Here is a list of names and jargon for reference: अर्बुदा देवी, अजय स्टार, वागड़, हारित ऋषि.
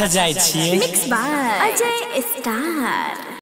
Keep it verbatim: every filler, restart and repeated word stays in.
सजाए छिए। Mix by अजय स्टार।